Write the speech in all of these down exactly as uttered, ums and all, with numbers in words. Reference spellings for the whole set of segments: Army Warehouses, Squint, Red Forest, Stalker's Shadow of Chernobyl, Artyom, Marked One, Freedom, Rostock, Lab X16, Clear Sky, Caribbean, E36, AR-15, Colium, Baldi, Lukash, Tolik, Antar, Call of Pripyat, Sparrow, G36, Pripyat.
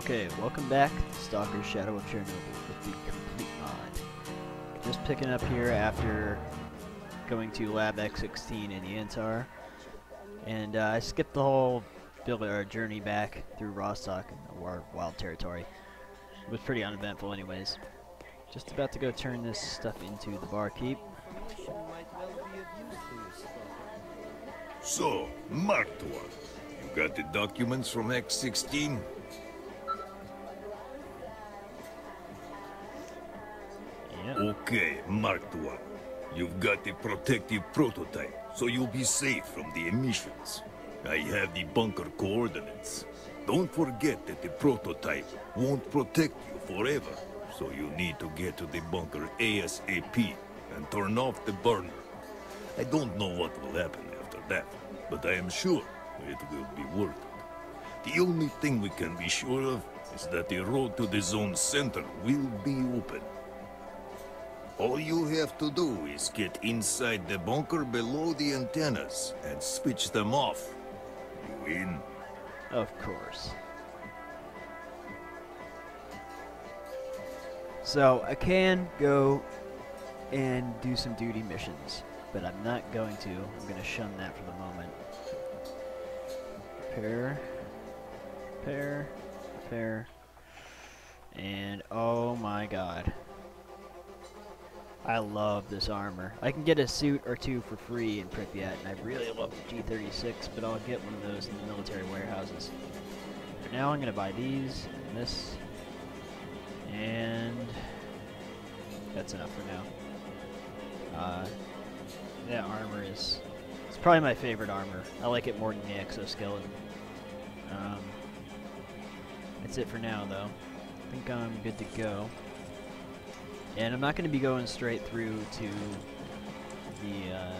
Okay, welcome back to Stalker's Shadow of Chernobyl with the complete mod. Just picking up here after going to Lab X sixteen in the Antar. And uh, I skipped the whole build or journey back through Rostock and the wild territory. It was pretty uneventful anyways. Just about to go turn this stuff into the barkeep. So, Marked One, you got the documents from X sixteen? Yeah. Okay, Marked One, you've got the protective prototype, so you'll be safe from the emissions. I have the bunker coordinates. Don't forget that the prototype won't protect you forever, so you need to get to the bunker ASAP and turn off the burner. I don't know what will happen after that, but I am sure it will be worth it. The only thing we can be sure of is that the road to the zone center will be open. All you have to do is get inside the bunker below the antennas and switch them off. You win? Of course. So, I can go and do some duty missions, but I'm not going to. I'm going to shun that for the moment. Repair, repair, repair, and oh my god. I love this armor. I can get a suit or two for free in Pripyat, and I really love the G thirty-six, but I'll get one of those in the military warehouses. For now, I'm going to buy these, and this, and that's enough for now. Uh, that armor is... it's probably my favorite armor. I like it more than the exoskeleton. Um, that's it for now, though. I think I'm good to go. And I'm not going to be going straight through to the, uh,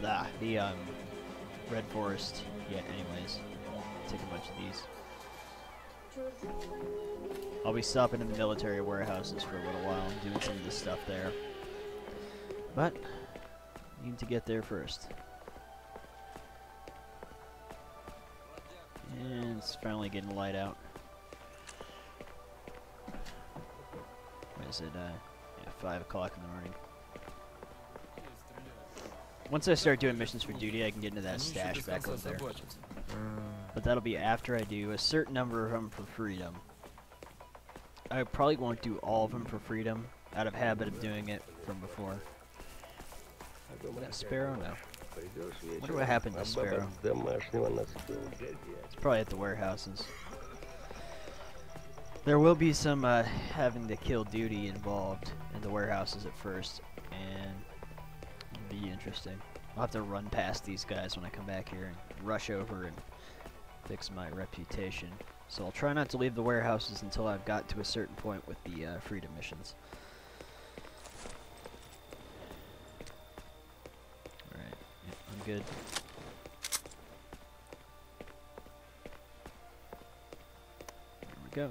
the, the um, Red Forest yet anyways. Take a bunch of these. I'll be stopping in the military warehouses for a little while and doing some of this stuff there. But, need to get there first. And it's finally getting light out. Is it uh, yeah, five o'clock in the morning? Once I start doing missions for duty, I can get into that stash back over there. But that'll be after I do a certain number of them for Freedom. I probably won't do all of them for Freedom, out of habit of doing it from before. Sparrow? No. Wonder what happened to Sparrow. It's probably at the warehouses. There will be some uh, having to kill duty involved in the warehouses at first, and it'll be interesting. I'll have to run past these guys when I come back here and rush over and fix my reputation. So I'll try not to leave the warehouses until I've got to a certain point with the uh, Freedom missions. Alright, yep, I'm good. There we go.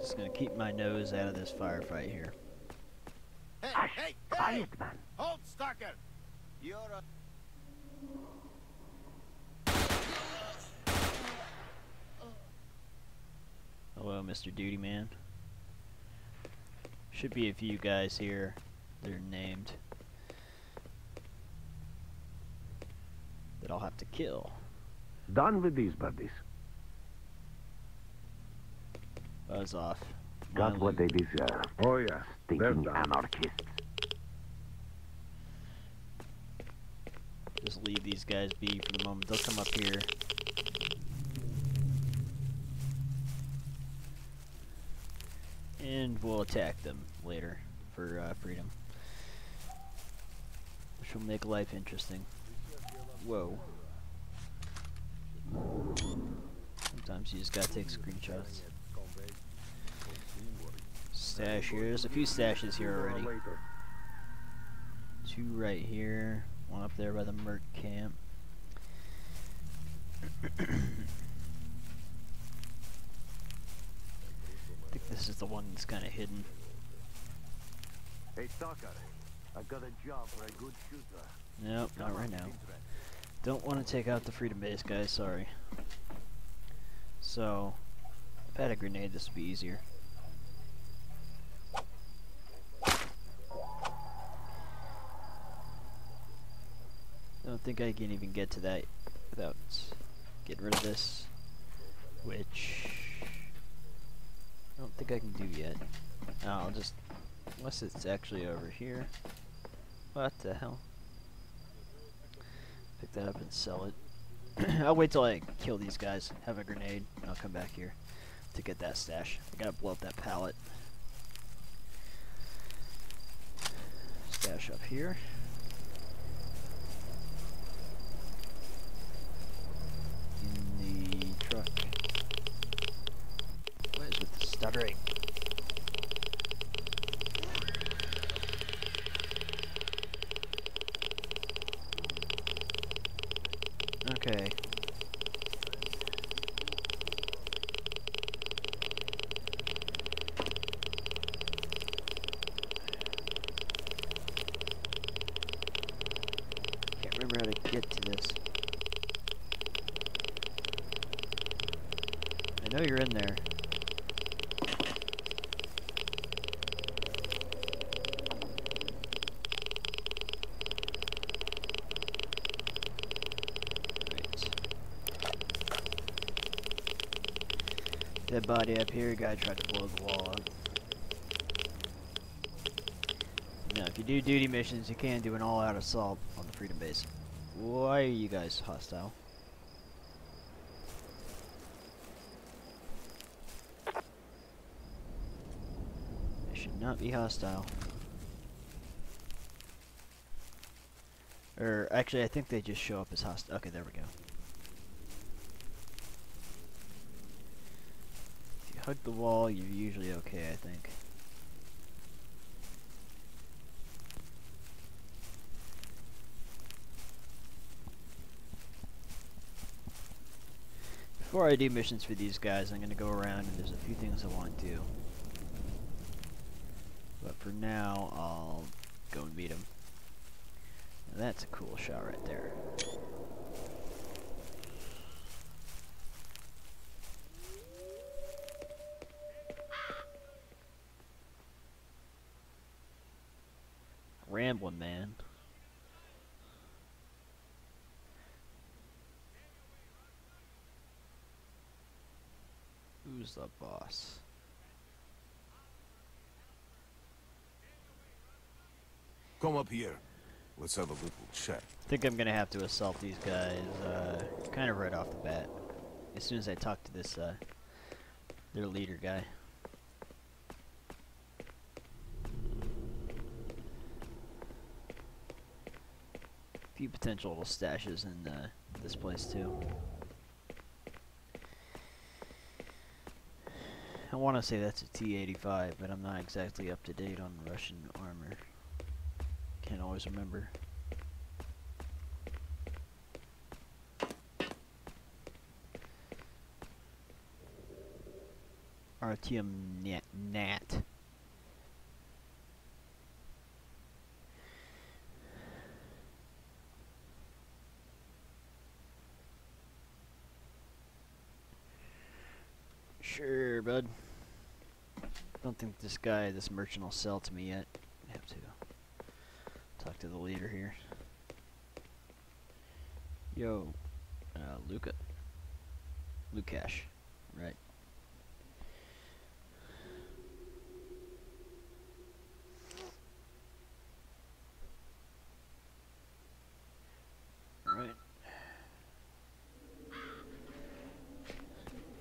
Just gonna keep my nose out of this firefight here. Hey, hey, hey! Man. Hold, Stalker! You're a... Hello, Mister Duty Man. Should be a few guys here. They're named that I'll have to kill. Done with these buddies. Buzz off. Got Milo. What they deserve. Oh yeah, stinking anarchists. Just leave these guys be for the moment. They'll come up here. And we'll attack them later for uh, Freedom. Which will make life interesting. Whoa. Sometimes you just gotta take screenshots. Stash here. There's a few stashes here already. Two right here. One up there by the merc camp. I think this is the one that's kind of hidden. Hey, Stalker. I got a job for a good shooter. Nope, not right now. Don't want to take out the Freedom base, guys, sorry. So, if I had a grenade, this would be easier. Don't think I can even get to that without getting rid of this, which I don't think I can do yet. I'll just, unless it's actually over here. What the hell? Pick that up and sell it. I'll wait till I kill these guys, have a grenade, and I'll come back here to get that stash. I gotta blow up that pallet. Stash up here. In the truck. What is with the stuttering? Okay. Can't remember how to get to this. I know you're in there. Dead body up here, guy tried to blow the wall up. Now, if you do duty missions, you can do an all-out assault on the Freedom base. Why are you guys hostile? They should not be hostile. Or, actually, I think they just show up as hostile. Okay, there we go. Hug the wall, you're usually okay, I think. Before I do missions for these guys, I'm gonna go around and there's a few things I want to do. But for now, I'll go and meet them. Now that's a cool shot right there. Rambling, man. Who's the boss? Come up here. Let's have a little chat. I think I'm gonna have to assault these guys, uh, kind of right off the bat. As soon as I talk to this, uh, their leader guy. Few potential little stashes in uh, this place too. I want to say that's a T eighty-five, but I'm not exactly up to date on Russian armor. Can't always remember. Artyom Nat. nat. Sure, bud. Don't think this guy, this merchant, will sell to me yet. I have to talk to the leader here. Yo, uh, Luka, Lukash, right?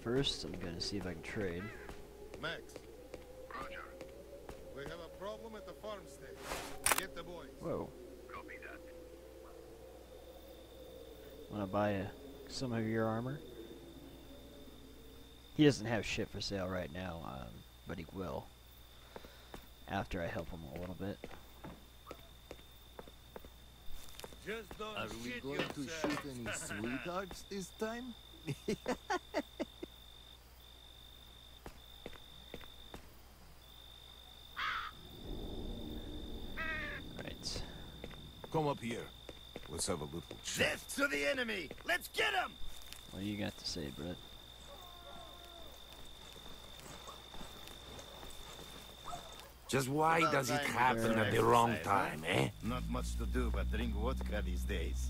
First, I'm gonna see if I can trade. Max. Roger. We have a problem at the farm station. Get the boys. Whoa. Copy that. Wanna buy uh, some of your armor? He doesn't have shit for sale right now, um, but he will. After I help him a little bit. Just don't Are we going yourself. to shoot any sweethearts this time? Come up here. Let's have a little chat. Death to the enemy! Let's get him! What do you got to say, Brett? Just why About does it happen at the wrong time, eh? Not much to do but drink vodka these days.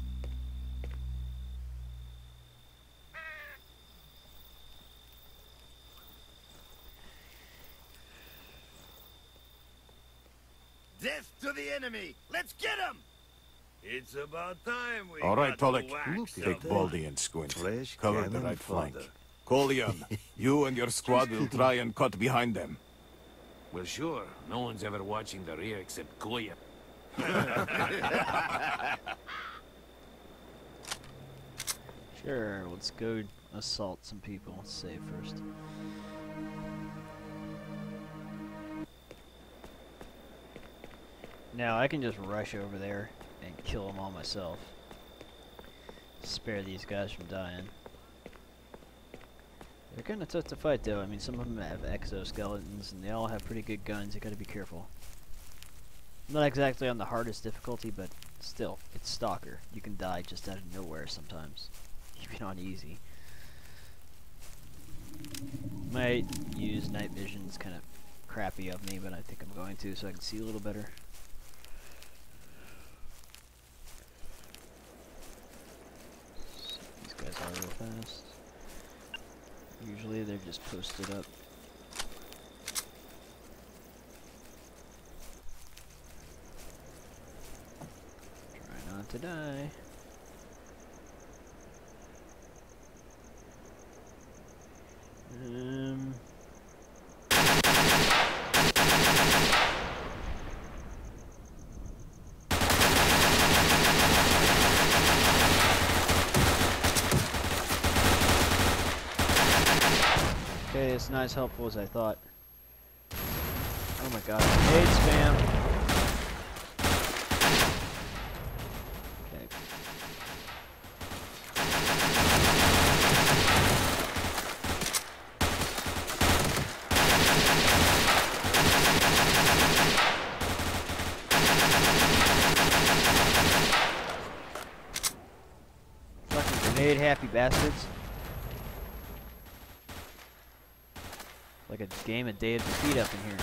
Death to the enemy! Let's get him! It's about time we All right, Tolik. Take Baldi and Squint. Flesh Cover the right flank. Colium, you and your squad will try and cut behind them. Well, sure. No one's ever watching the rear except Colium. Sure, let's go assault some people. Let's save first. Now, I can just rush over there and kill them all myself. Spare these guys from dying. They're kind of tough to fight though. I mean, some of them have exoskeletons and they all have pretty good guns. You gotta be careful. Not exactly on the hardest difficulty, but still, it's Stalker. You can die just out of nowhere sometimes. Keep it on easy. Might use night vision. It's kind of crappy of me, but I think I'm going to so I can see a little better. Real fast. Usually they're just posted up. Try not to die. Um. It's not as helpful as I thought. Oh my god, grenade spam! Okay. Fucking grenade happy bastards. Like a game of Day of Defeat up in here.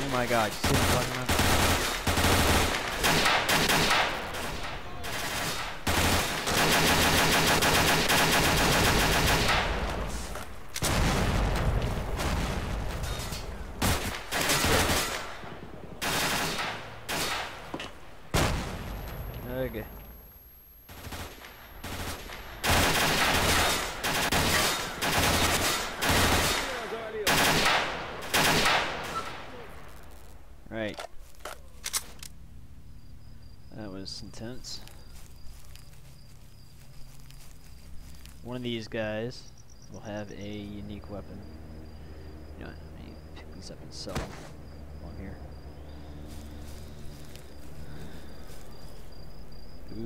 Oh my god, you see what I'm talking about? Okay. Right. That was intense. One of these guys will have a unique weapon. You know, I need to pick these up and sell them while I'm here.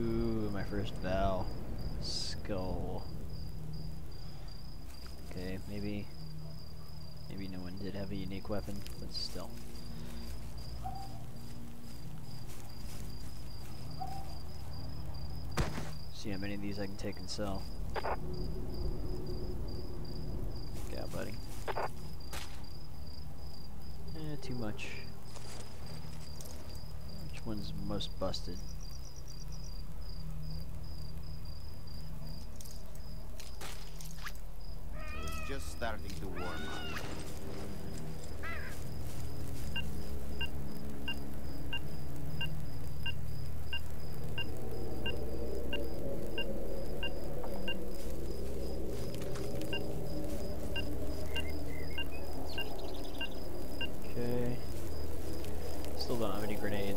Ooh, my first Val skull. Okay, maybe maybe no one did have a unique weapon, but still. See how many of these I can take and sell. Look out, buddy. Eh, too much. Which one's most busted? It's just starting to warm up.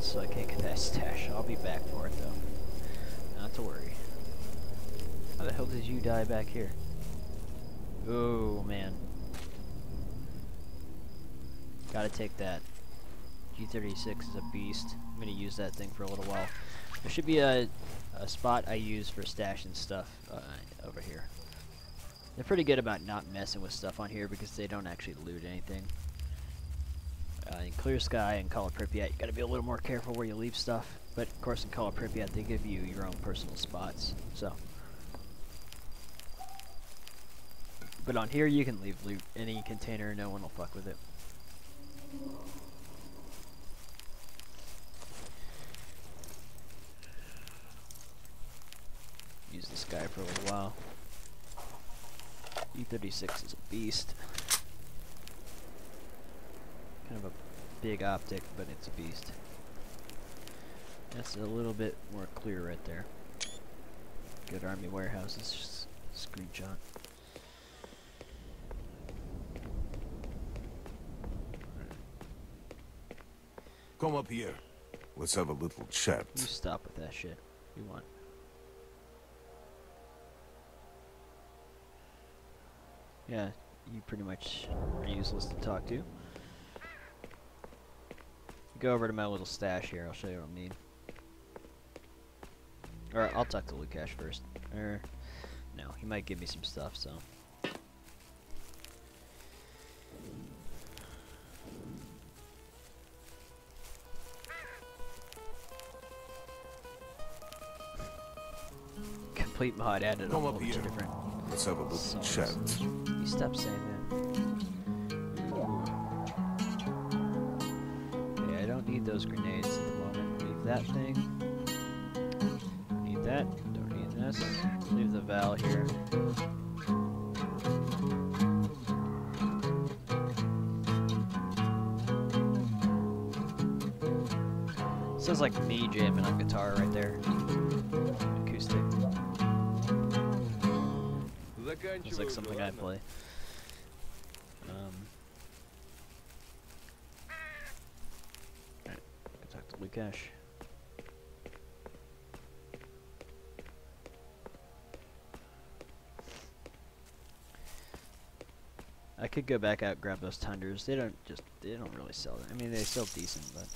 It's like, hey, could I stash? I'll be back for it though. Not to worry. How the hell did you die back here? Oh man. Gotta take that. G thirty-six is a beast. I'm gonna use that thing for a little while. There should be a, a spot I use for stashing stuff uh, over here. They're pretty good about not messing with stuff on here because they don't actually loot anything. Uh, in Clear Sky and Call of Pripyat, you gotta be a little more careful where you leave stuff. But of course in Call of Pripyat, they give you your own personal spots. So, but on here you can leave loot any container, no one will fuck with it. Use this guy for a little while. E thirty-six is a beast. Kind of a big optic, but it's a beast. That's a little bit more clear right there. Good army warehouses screenshot. Come up here. Let's have a little chat. You stop with that shit. You want. Yeah, you pretty much are useless to talk to. Go over to my little stash here, I'll show you what I need. Or I'll talk to Lukash first. Or no, he might give me some stuff, so. Complete mod added a whole bunch of different. Let's have a little songs. Chat. You stop saying that. Yeah, I don't need those grenades at the moment. Leave that thing. Need that. Don't need this. Leave the valve here. Sounds like me jamming on guitar right there. Acoustic. It's like something I play. Um, right, talk to Lukash. I could go back out, grab those Tundras. They don't just—they don't really sell them. I mean, they sell decent, but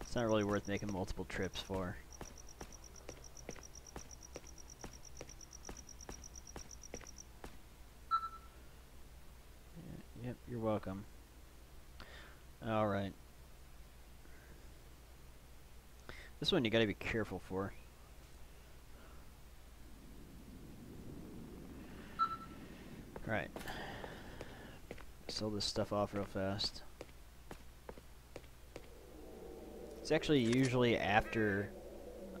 it's not really worth making multiple trips for. You're welcome. All right. This one you gotta be careful for. All right. Sell this stuff off real fast. It's actually usually after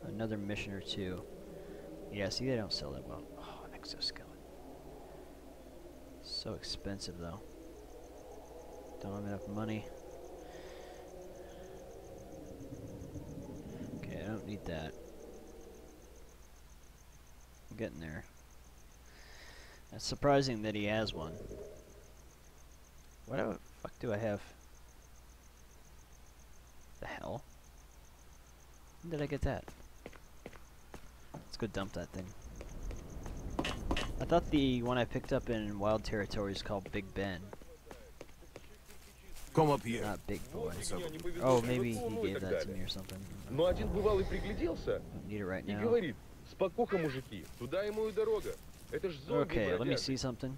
another mission or two. Yeah, see, they don't sell that well. Oh, an exoskeleton. So expensive though. Don't have enough money. Okay, I don't need that. I'm getting there. That's surprising that he has one. What the fuck do I have? The hell? When did I get that? Let's go dump that thing. I thought the one I picked up in Wild Territory is called Big Ben. Come up here. Not big boy. Oh, maybe he gave that to me or something. Need it right now. Okay, let me see something.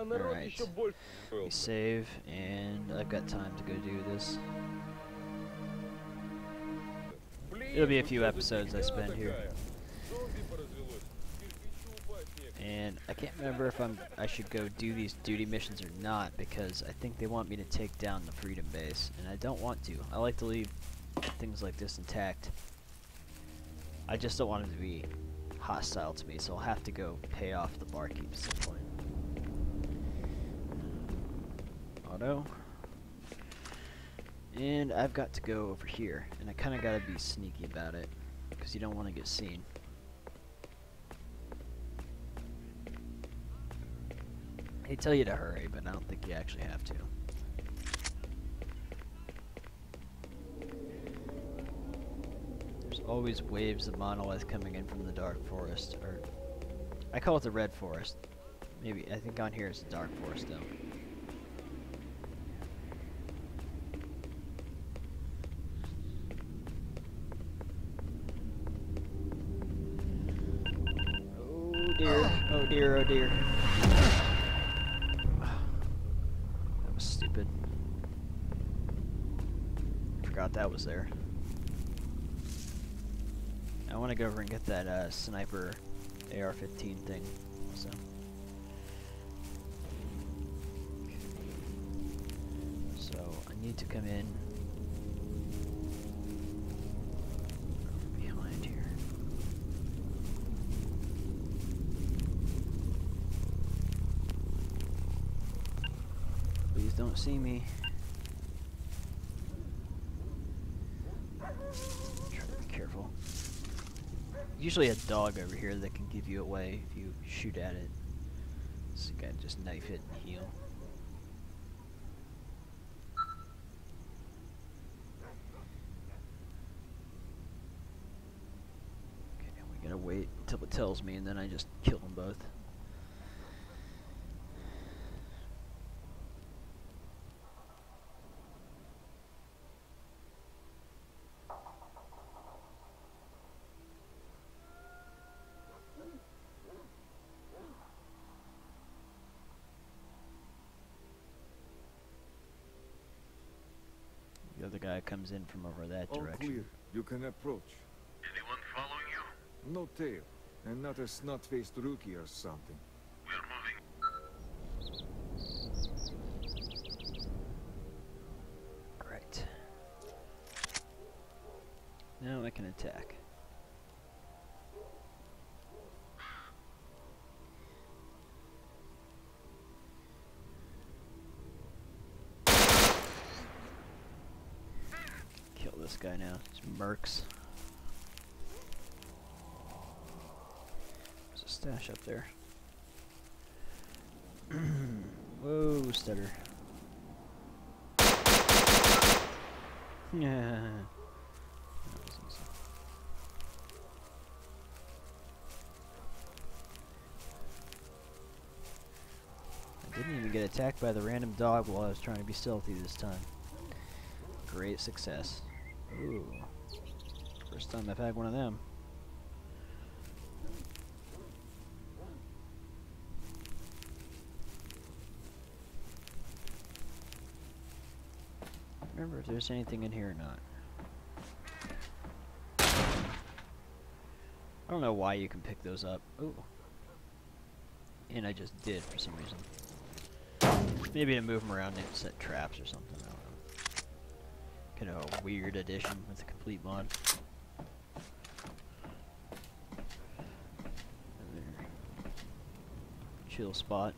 Alright. Let me save, and I've got time to go do this. It'll be a few episodes I spend here. And I can't remember if I'm I should go do these duty missions or not, because I think they want me to take down the Freedom base, and I don't want to. I like to leave things like this intact. I just don't want them to be hostile to me, so I'll have to go pay off the barkeep at some point. Auto. And I've got to go over here, and I kind of got to be sneaky about it, because you don't want to get seen. They tell you to hurry, but I don't think you actually have to. always waves of monolith coming in from the dark forest, or I call it the red forest. Maybe, I think on here it's the dark forest though. Oh dear, oh dear, oh dear. That was stupid. I forgot that was there. I want to go over and get that uh, sniper A R fifteen thing also. So I need to come in behind here. Please don't see me. Usually a dog over here that can give you away if you shoot at it. So you gotta just knife it and heal. Okay, we gotta wait until it tells me and then I just kill them both. Comes in from over that All direction. Clear. You can approach. Anyone following you? No tail, and not a snot-faced rookie or something. We're moving. All right. Now I can attack. This guy now, it's mercs. There's a stash up there. Whoa, stutter. Yeah. That was easy. I didn't even get attacked by the random dog while I was trying to be stealthy this time. Great success. Ooh. First time I've had one of them. Remember if there's anything in here or not. I don't know why you can pick those up. Ooh. And I just did for some reason. Maybe to move them around and set traps or something. I don't know. Kind of a weird addition with a complete mod. Another chill spot.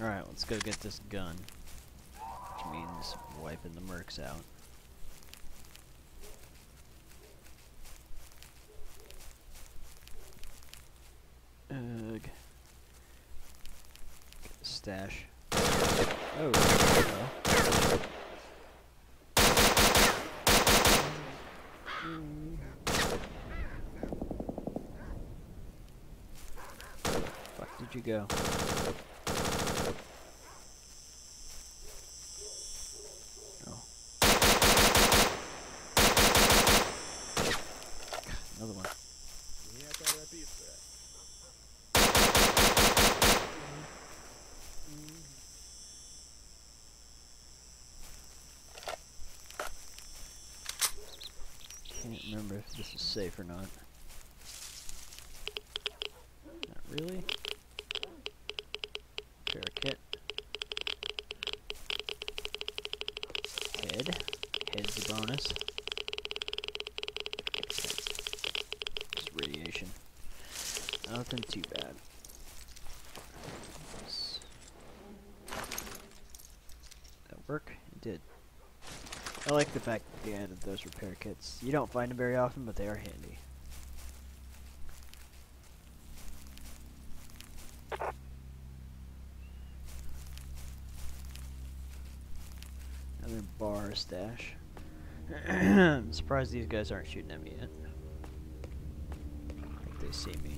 Alright, let's go get this gun. Which means wiping the mercs out. Ugh. Stash. Oh, well. Mm. Fuck, did you go? Oh. Another one. Remember if this is safe or not. Not really. Parakeet. Head. Head's a bonus. It's radiation. Nothing too bad. Does that work? It did. I like the fact that they added those repair kits. You don't find them very often, but they are handy. a stash. I'm surprised these guys aren't shooting at me yet. I think they see me.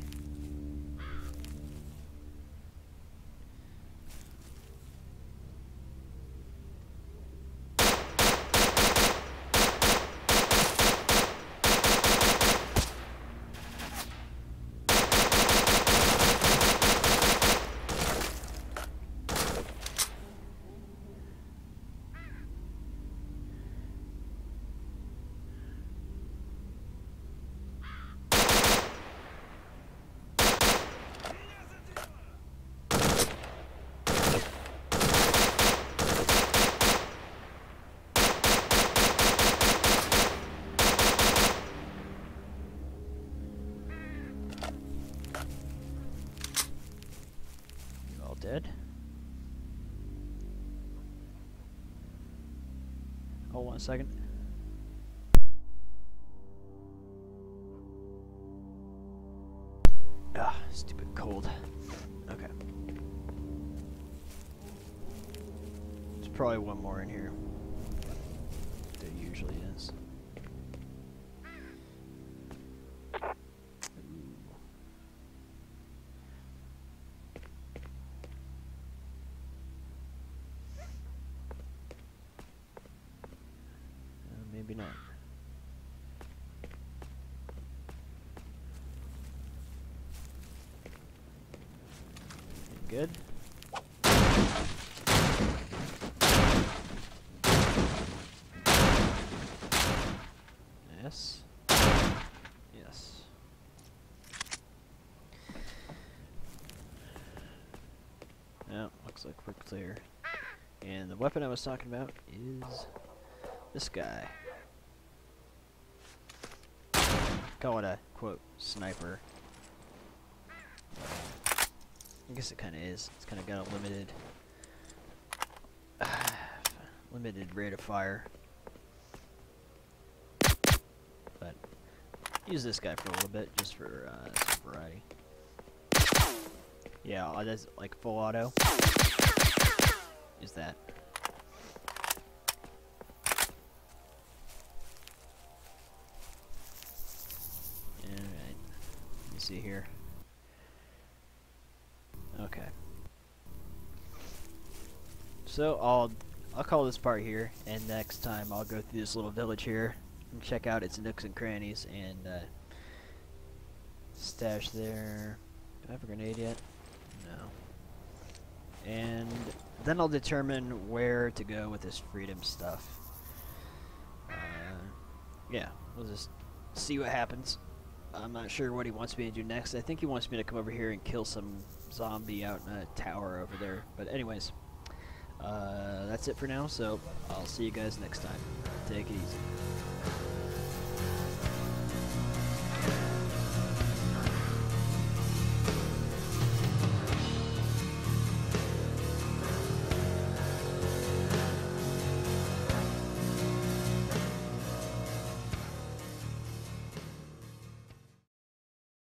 Hold on a second. Ah, stupid cold. Okay. There's probably one more in here. There usually is. Good. Yes. Yes. Now, looks like we're clear. And the weapon I was talking about is this guy. Call it a, quote, sniper. I guess it kind of is. It's kind of got a limited, uh, limited rate of fire. But use this guy for a little bit, just for uh, variety. Yeah, uh, that's like full auto. Use that. All right. Let me see here. Okay, so I'll I'll call this part here, and next time I'll go through this little village here and check out its nooks and crannies and uh, stash there. Do I have a grenade yet? No. And then I'll determine where to go with this freedom stuff. Uh, yeah, we'll just see what happens. I'm not sure what he wants me to do next. I think he wants me to come over here and kill some zombie out in a tower over there. But anyways, uh, that's it for now, so I'll see you guys next time. Take it easy.